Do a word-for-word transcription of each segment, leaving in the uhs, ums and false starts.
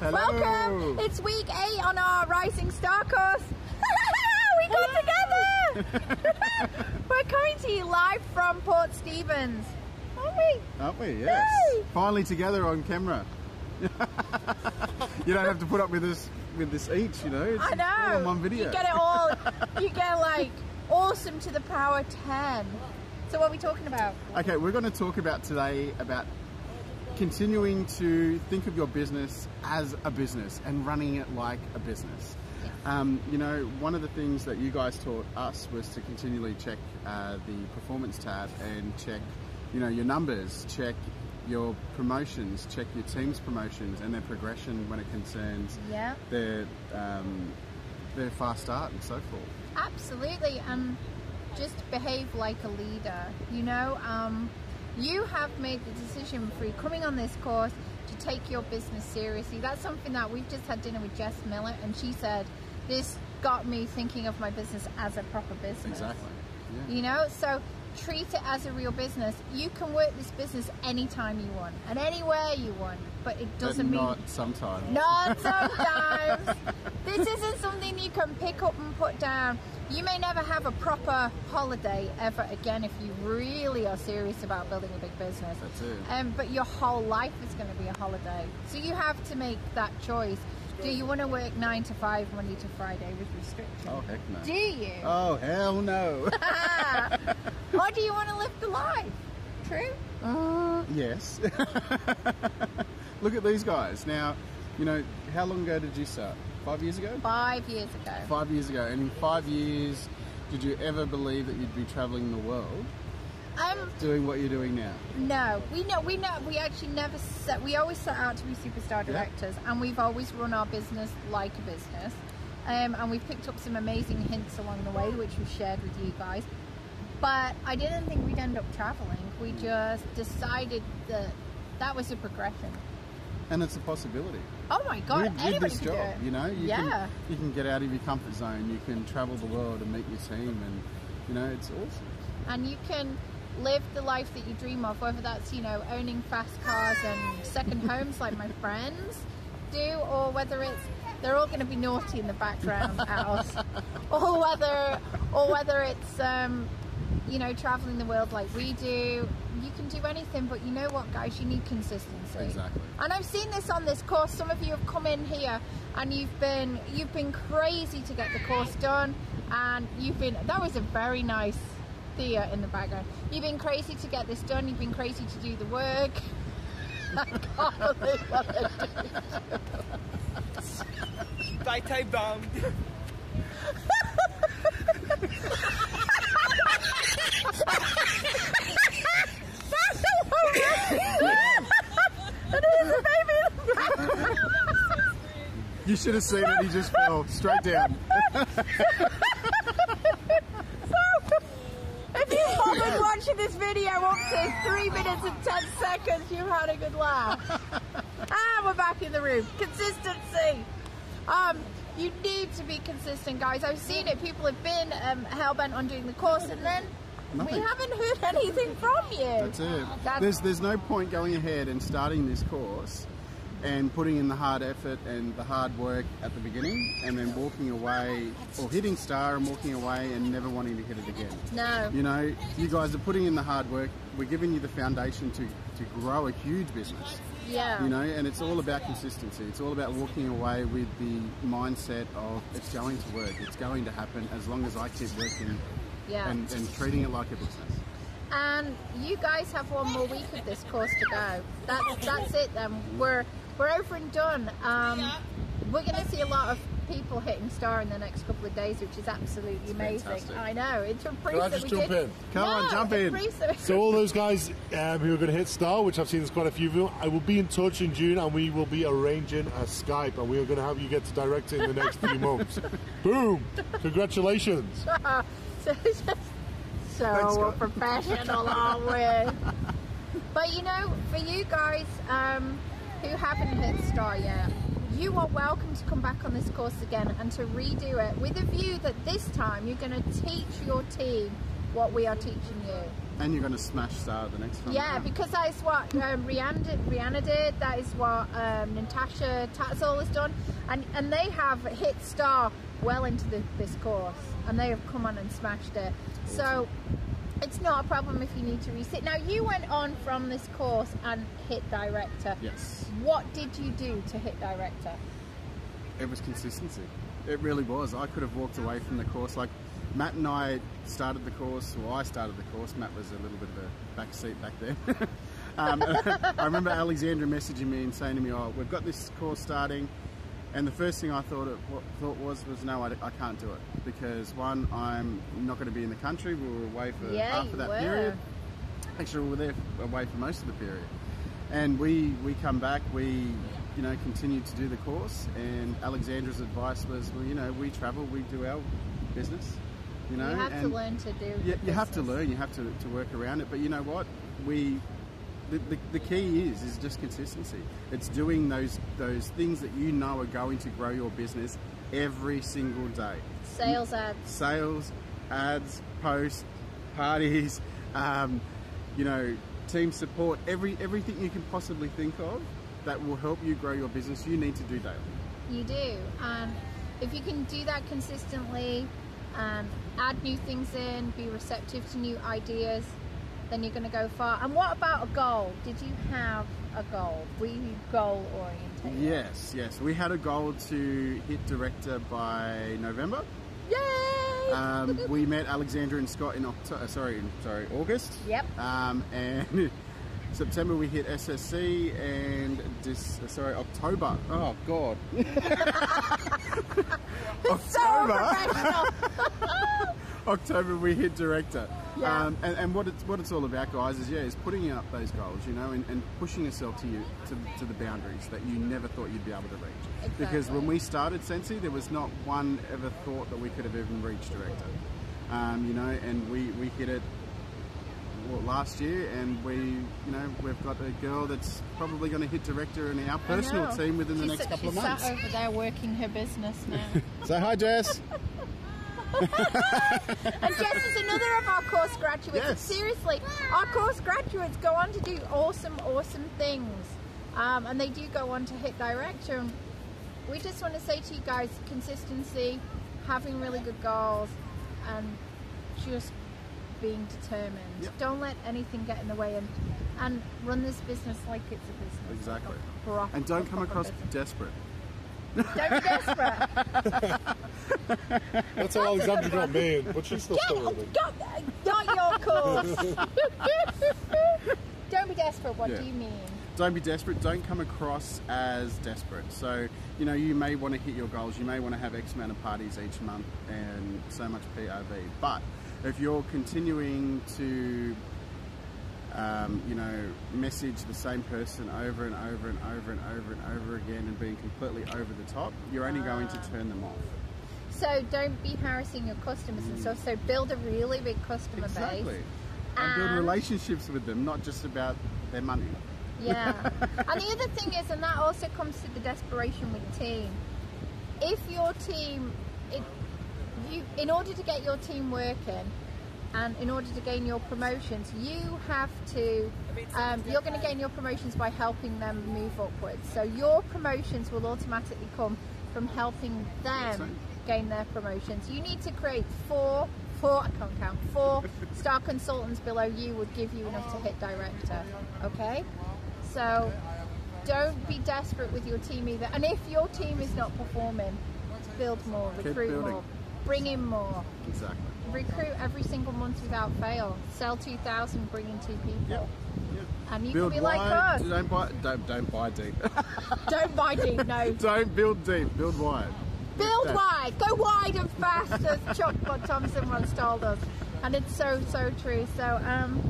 Hello. Welcome. It's week eight on our Rising Star Course. We got together. We're coming to you live from Port Stephens, aren't we? Aren't we? Yes. Yay. Finally together on camera. You don't have to put up with this with this each, you know. It's I know. All on one video. You get it all. You get like awesome to the power ten. So what are we talking about? Okay, we're going to talk about today about continuing to think of your business as a business and running it like a business. Yes. Um, you know, one of the things that you guys taught us was to continually check uh, the performance tab and check, you know, your numbers, check your promotions, check your team's promotions and their progression when it concerns yeah. their um, their fast start and so forth. Absolutely. Um, just behave like a leader, you know. Um, you have made the decision through coming on this course to take your business seriously. That's something that we've just had dinner with Jess Miller, and she said this got me thinking of my business as a proper business. Exactly. Yeah. You know, so treat it as a real business. You can work this business anytime you want and anywhere you want, but it doesn't but not mean sometimes. Not sometimes. This isn't something you can pick up and put down. You may never have a proper holiday ever again if you really are serious about building a big business. That's it. Um, but your whole life is going to be a holiday. So you have to make that choice. Do you want to work nine to five Monday to Friday with restrictions? Oh, heck no. Do you? Oh, hell no. Or do you want to live the life? True? Uh, yes. Look at these guys. Now, you know, how long ago did you start? Five years ago? Five years ago. Five years ago. And in five years, did you ever believe that you'd be traveling the world um, doing what you're doing now? No. We know, we know, we actually never set, we always set out to be superstar directors, yeah. and we've always run our business like a business. Um, and we've picked up some amazing hints along the way, which we've shared with you guys. But I didn't think we'd end up traveling. We just decided that that was a progression. And it's a possibility. Oh my God, with, anybody with this can job, do it. You know, you, yeah. can, you can get out of your comfort zone, you can travel the world and meet your team, and, you know, it's awesome. And you can live the life that you dream of, whether that's, you know, owning fast cars and second homes like my friends do, or whether it's, they're all going to be naughty in the background at us, or whether, or whether it's, um, you know, traveling the world like we do. You can do anything, but you know what, guys, you need consistency. Exactly. And I've seen this on this course. Some of you have come in here and you've been you've been crazy to get the course done, and you've been, that was a very nice Thea in the background. You've been crazy to get this done, you've been crazy to do the work. I can't believe what they do. Bite bum. You should have seen it, he just fell straight down. So, if you've been watching this video up to three minutes and ten seconds, you've had a good laugh. Ah, we're back in the room. Consistency. Um, you need to be consistent, guys. I've seen it. People have been um, hell-bent on doing the course, and then nothing. We haven't heard anything from you. That's it. That's there's, there's no point going ahead and starting this course and putting in the hard effort and the hard work at the beginning and then walking away, or hitting star and walking away and never wanting to hit it again. No. You know, you guys are putting in the hard work. We're giving you the foundation to, to grow a huge business. Yeah. You know, and it's all about consistency. It's all about walking away with the mindset of it's going to work, it's going to happen as long as I keep working yeah. and, and treating it like a business. And you guys have one more week of this course to go. That's, that's it then. We're... We're over and done. Um, we're going to see a lot of people hitting star in the next couple of days, which is absolutely it's amazing. Fantastic. I know. It's a proof that we jump did. In? Come no, on, jump in. So all those guys um, who are going to hit star, which I've seen there's quite a few of you, I will be in touch in June, and we will be arranging a Skype, and we are going to have you get to direct it in the next few months. Boom! Congratulations. So, so, so professional, aren't we? But you know, for you guys. Um, who haven't hit star yet, you are welcome to come back on this course again and to redo it with a view that this time you're going to teach your team what we are teaching you. And you're going to smash Sarah the next time. Yeah, because that is what um, Rihanna, did, Rihanna did, that is what um, Natasha Tatzol has done. And, and they have hit Star well into the, this course, and they have come on and smashed it. So it's not a problem if you need to resit. Now, you went on from this course and hit director. Yes. What did you do to hit director? It was consistency. It really was. I could have walked away from the course. Like, Matt and I started the course, well, I started the course. Matt was a little bit of a backseat back there. um, I remember Alexandra messaging me and saying to me, oh, we've got this course starting. And the first thing I thought it, what, thought was, was no, I, I can't do it. Because one, I'm not going to be in the country. We were away for yeah, half of that were. period. Actually, we were there away for most of the period. And we, we come back, we... you know, continued to do the course, and Alexandra's advice was, well, you know, we travel, we do our business, you know. You have and to learn to do You, you have to learn, you have to, to work around it, but you know what, we, the, the, the key is, is just consistency. It's doing those, those things that you know are going to grow your business every single day. Sales ads. Sales, ads, posts, parties, um, you know, team support, every everything you can possibly think of that will help you grow your business, you need to do daily. You do, and um, if you can do that consistently, um, add new things in, be receptive to new ideas, then you're going to go far. And what about a goal? Did you have a goal? Were you goal oriented? Yes, yes. We had a goal to hit director by November. Yay! Um, we met Alexandra and Scott in October. Sorry, sorry, August. Yep. Um, and. September we hit S S C, and this, sorry, October. Oh God! October. October we hit director. Yeah. Um, and, and what it's what it's all about, guys, is yeah, is putting up those goals, you know, and, and pushing yourself to you to, to the boundaries that you never thought you'd be able to reach. Exactly. Because when we started Scentsy, there was not one ever thought that we could have even reached director. Um, you know, and we we hit it. Well, last year, and we, you know, we've got a girl that's probably going to hit director in our personal team within she's the next sat, couple of months. She's sat over there working her business now. So hi, Jess. And Jess is another of our course graduates. Yes. Seriously, our course graduates go on to do awesome, awesome things, um, and they do go on to hit director. And we just want to say to you guys, consistency, having really good goals, and just being determined. Yep. Don't let anything get in the way, and and run this business like it's a business. Exactly. Like a and don't come across business. desperate. Don't be desperate. That's how Alexandra got me, but she's still still Not your course. Don't be desperate. What yeah. do you mean? Don't be desperate. Don't come across as desperate. So, you know, you may want to hit your goals. You may want to have X amount of parties each month and so much P R V, but if you're continuing to, um, you know, message the same person over and over and over and over and over again and being completely over the top, you're only ah. going to turn them off. So don't be harassing your customers mm. and stuff. So build a really big customer exactly. base. And, and build relationships with them, not just about their money. Yeah. And the other thing is, and that also comes to the desperation with team. If your team... It, You, in order to get your team working and in order to gain your promotions, you have to, um, you're going to gain your promotions by helping them move upwards. So your promotions will automatically come from helping them gain their promotions. You need to create four, four, I can't count, four star consultants below you would give you enough to hit director, okay? So don't be desperate with your team either. And if your team is not performing, build more, recruit more. Bring in more. Exactly. Recruit every single month without fail. Sell two thousand, bring in two people. Yep. Yep. And you build can be wide, like us. Don't buy, don't, don't buy deep. Don't buy deep, no. Don't build deep, build wide. Build don't. wide. Go wide and fast, as Chuck Bot Thompson once told us. And it's so, so true. So um,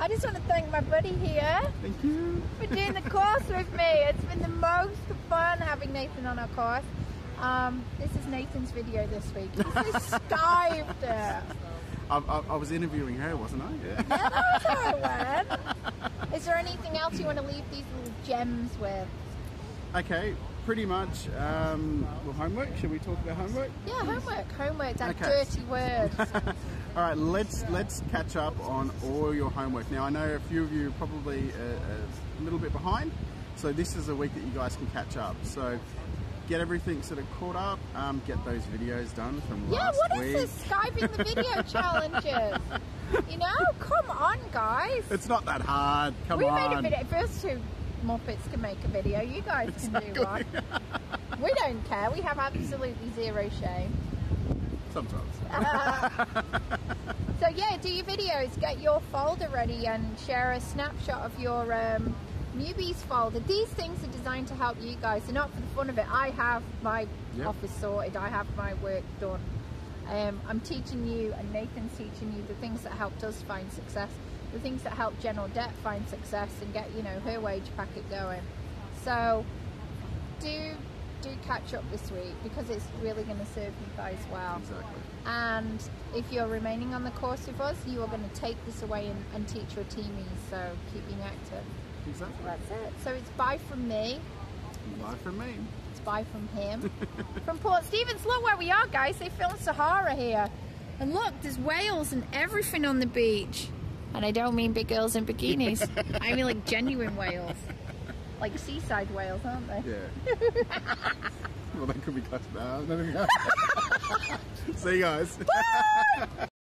I just want to thank my buddy here. Thank you. For doing the course with me. It's been the most fun having Nathan on our course. Um, this is Nathan's video this week. This is Skyped. I, I, I was interviewing her, wasn't I? Yeah, yeah that's how it went. Is there anything else you want to leave these little gems with? Okay, pretty much. Um, well, homework. Should we talk about homework? Yeah, homework. Homework, that okay. dirty word. All right, let's let's catch up on all your homework. Now I know a few of you probably a, a little bit behind, so this is a week that you guys can catch up. So get everything sort of caught up. Um, get those videos done from yeah, last week. Yeah, what is this Skyping the video challenges? You know, come on, guys. It's not that hard. Come we on. We made a video. First two Muppets can make a video. You guys exactly. can do one. We don't care. We have absolutely zero shame. Sometimes. Uh, so yeah, do your videos, get your folder ready and share a snapshot of your um, newbies folder. These things are designed to help you guys. They're not for the fun of it. I have my yep. office sorted. I have my work done. Um, I'm teaching you and Nathan's teaching you the things that helped us find success, the things that helped General Depp find success and get, you know, her wage packet going. So do do catch up this week because it's really going to serve you guys well. Exactly. And if you're remaining on the course with us, you are going to take this away and, and teach your teamies, so keep being active. Exactly. That's it. So it's bye from me. Bye from me. It's bye from him. From Port Stephens. Look where we are, guys. They filmed Sahara here. And look, there's whales and everything on the beach. And I don't mean big girls in bikinis. I mean like genuine whales. Like seaside whales, aren't they? Yeah. Well, they could be classified. See you guys. Bye!